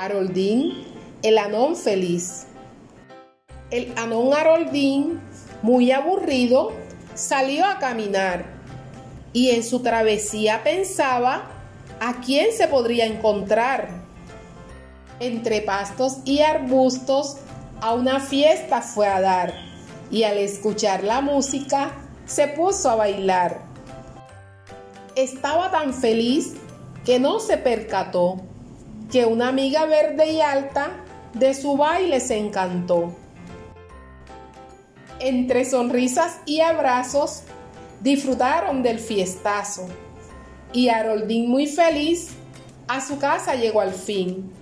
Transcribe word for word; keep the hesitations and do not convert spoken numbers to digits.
Aroldín, el anón feliz. El anón Aroldín, muy aburrido, salió a caminar y en su travesía pensaba a quién se podría encontrar. Entre pastos y arbustos a una fiesta fue a dar y al escuchar la música se puso a bailar. Estaba tan feliz que no se percató que una amiga verde y alta de su baile se encantó. Entre sonrisas y abrazos disfrutaron del fiestazo y Aroldín muy feliz a su casa llegó al fin.